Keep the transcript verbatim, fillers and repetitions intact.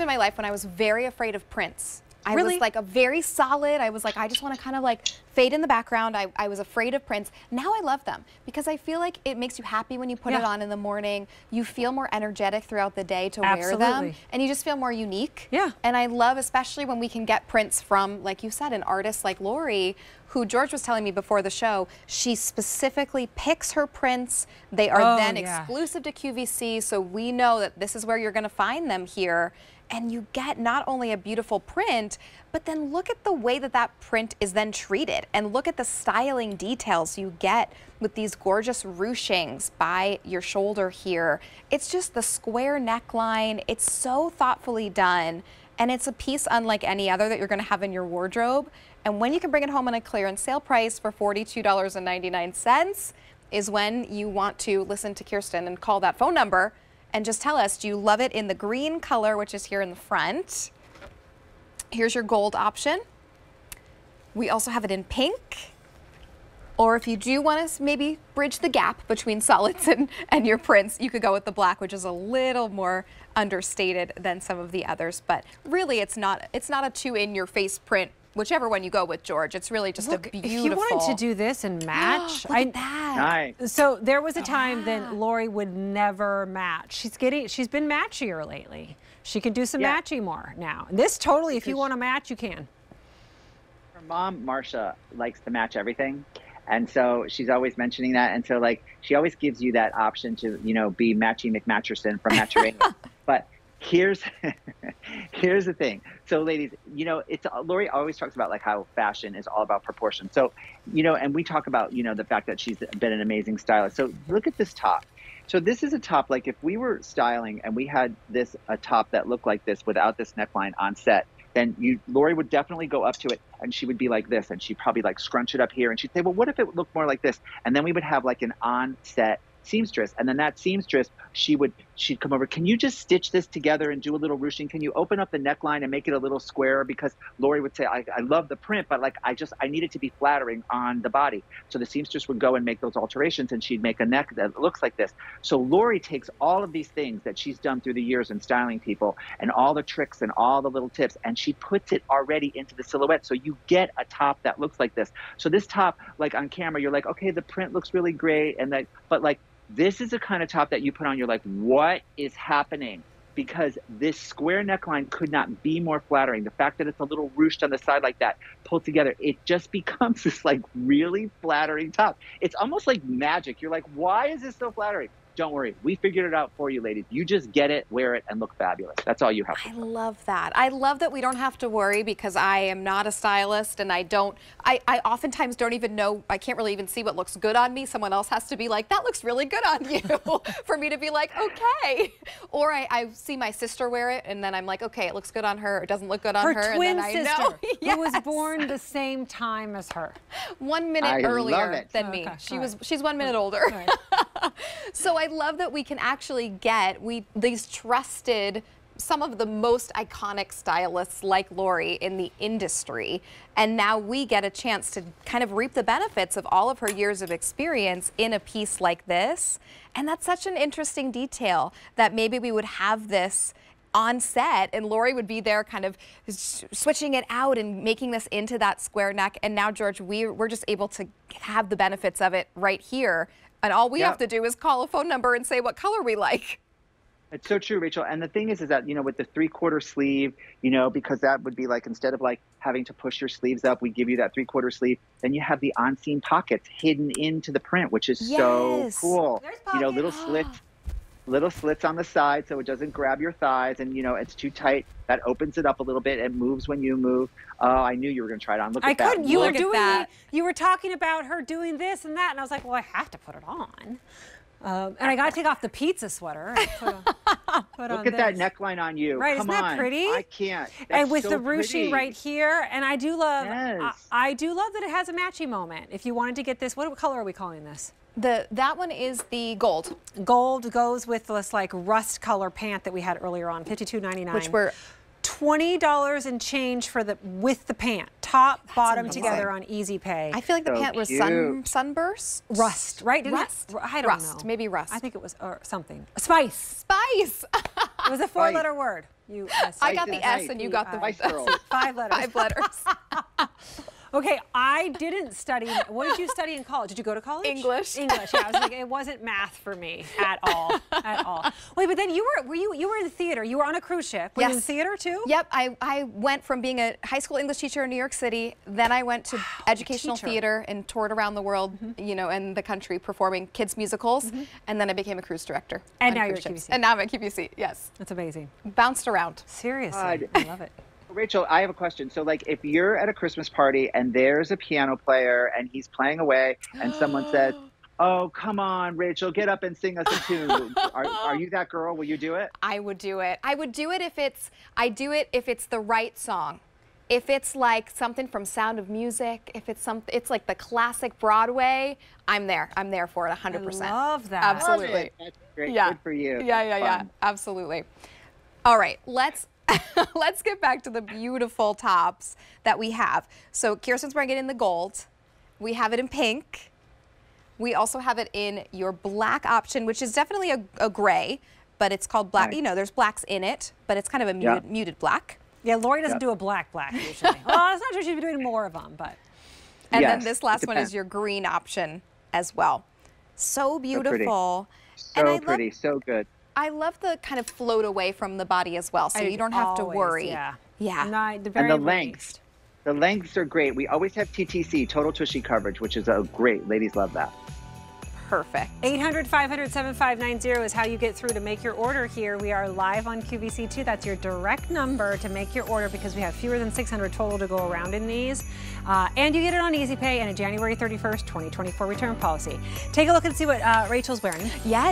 in my life when I was very afraid of Prince. I really? was like a very solid, I was like, I just want to kind of like fade in the background. I, I was afraid of Prince. Now I love them because I feel like it makes you happy when you put yeah. it on in the morning. You feel more energetic throughout the day to Absolutely. wear them. And you just feel more unique. Yeah. And I love, especially when we can get prints from, like you said, an artist like Lori, who George was telling me before the show, she specifically picks her prints. They are oh, then yeah. exclusive to Q V C, so we know that this is where you're gonna find them here. And you get not only a beautiful print, but then look at the way that that print is then treated, and look at the styling details you get with these gorgeous ruchings by your shoulder here. It's just the square neckline. It's so thoughtfully done, and it's a piece unlike any other that you're gonna have in your wardrobe. And when you can bring it home on a clearance sale price for forty-two ninety-nine is when you want to listen to Kirsten and call that phone number and just tell us, do you love it in the green color, which is here in the front? Here's your gold option. We also have it in pink. Or if you do want to maybe bridge the gap between solids and, and your prints, you could go with the black, which is a little more understated than some of the others. But really, it's not, it's not a two in your face print. Whichever one you go with, George, it's really just Look, a beautiful. If you wanted to do this and match, Look I, at that. Nice. So there was a time oh, wow. that Lori would never match. She's getting, she's been matchier lately. She can do some yeah. matching more now. This totally, if you want to match, you can. Her mom, Marsha, likes to match everything, and so she's always mentioning that. And so, like, she always gives you that option to, you know, be matchy McMatcherson from Matcherania. But here's here's the thing. So ladies, you know, it's Lori always talks about like how fashion is all about proportion. So, you know, and we talk about, you know, the fact that she's been an amazing stylist. So look at this top. So this is a top, like if we were styling and we had this, a top that looked like this without this neckline on set, then you, Lori would definitely go up to it and she would be like this, and she'd probably like scrunch it up here and she'd say, well, what if it looked more like this? And then we would have like an on set seamstress, and then that seamstress, she would she'd come over, can you just stitch this together and do a little ruching, can you open up the neckline and make it a little square, because Lori would say, I, I love the print, but like I just I need it to be flattering on the body. So the seamstress would go and make those alterations, and she'd make a neck that looks like this. So Lori takes all of these things that she's done through the years in styling people, and all the tricks and all the little tips, and she puts it already into the silhouette, so you get a top that looks like this. So this top, like on camera, you're like, okay, the print looks really great, and that, but like this is the kind of top that you put on, you're like, what is happening? Because this square neckline could not be more flattering. The fact that it's a little ruched on the side like that, pulled together, it just becomes this like really flattering top. It's almost like magic. You're like, why is this so flattering? Don't worry, we figured it out for you, ladies. You just get it, wear it, and look fabulous. That's all you have to do. I love that. I love that we don't have to worry, because I am not a stylist, and I don't, I, I oftentimes don't even know, I can't really even see what looks good on me. Someone else has to be like, that looks really good on you, for me to be like, okay. Or I, I see my sister wear it, and then I'm like, okay, it looks good on her, it doesn't look good on her. Her twin and then sister, I know. Yes. Who was born the same time as her. One minute I earlier than oh, me. Okay. She all was. Right. She's one minute older. Right. So I love that we can actually get we these trusted, some of the most iconic stylists like Lori in the industry, and now we get a chance to kind of reap the benefits of all of her years of experience in a piece like this. And that's such an interesting detail, that maybe we would have this on set and Lori would be there kind of switching it out and making this into that square neck, and now George, we, we're just able to have the benefits of it right here. And all we yep. have to do is call a phone number and say what color we like. It's so true, Rachel. And the thing is, is that, you know, with the three-quarter sleeve, you know, because that would be like, instead of like having to push your sleeves up, we give you that three-quarter sleeve. Then you have the on-seam pockets hidden into the print, which is yes. so cool. You know, little slits, little slits on the side so it doesn't grab your thighs, and, you know, it's too tight. That opens it up a little bit. It moves when you move. Oh, I knew you were going to try it on. Look at I that. I couldn't. You Look were doing that. The, you were talking about her doing this and that, and I was like, well, I have to put it on. Um, and I got to take off the pizza sweater. And put on, put Look on at this. That neckline on you. Right? Come Isn't that on. Pretty? I can't. That's and with so the ruching right here, and I do love. Yes. I, I do love that it has a matchy moment. If you wanted to get this, what color are we calling this? The that one is the gold. Gold goes with this like rust color pant that we had earlier on, fifty-two ninety-nine. Which were. twenty dollars and change for the with the pant, top, That's bottom amazing. Together on Easy Pay. I feel like the so pant was sun, sunburst? Rust, right? Didn't rust? It, I don't rust. know. Maybe rust. I think it was or something. Spice. Spice. It was a four-letter word. You, uh, I got the S and you got the five letters. Five letters. Okay, I didn't study. What did you study in college? Did you go to college? English. English. Yeah, I was like, it wasn't math for me at all, at all. Wait, but then you were, were you, you were in theater. You were on a cruise ship. Were yes. you in theater too? Yep. I, I went from being a high school English teacher in New York City. Then I went to wow, educational teacher. theater and toured around the world, mm-hmm. you know, and the country performing kids musicals. Mm-hmm. And then I became a cruise director. And now you're at Q V C. And now I'm at Q V C. Yes. That's amazing. Bounced around. Seriously, God. I love it. Rachel, I have a question. So, like, if you're at a Christmas party and there's a piano player and he's playing away and someone says, oh, come on, Rachel, get up and sing us a tune. Are, are you that girl? Will you do it? I would do it. I would do it if it's, I do it if it's the right song. If it's like something from Sound of Music, if it's some, it's like the classic Broadway, I'm there. I'm there for it one hundred percent. I love that. Absolutely. Love it. That's great. Yeah. Good for you. Yeah, yeah, yeah. Absolutely. All right. Let's Let's get back to the beautiful tops that we have. So Kirsten's wearing it in the gold. We have it in pink. We also have it in your black option, which is definitely a, a gray, but it's called black. Right. You know, there's blacks in it, but it's kind of a muted, yeah. muted black. Yeah, Lori doesn't yeah. do a black black usually. Well, that's not true. She's been doing more of them, but. And yes, then this last one is your green option as well. So beautiful. So pretty, so, pretty. so good. I love the kind of float away from the body as well, so I you don't have always, to worry. Yeah. yeah. Not, the very and the lengths. The lengths are great. We always have T T C, Total Tushy Coverage, which is a great. Ladies love that. Perfect. eight hundred, five hundred, seventy-five ninety is how you get through to make your order here. We are live on Q V C two. That's your direct number to make your order because we have fewer than six hundred total to go around in these. Uh, and you get it on Easy Pay and a January thirty-first, twenty twenty-four return policy. Take a look and see what uh, Rachel's wearing. Yes.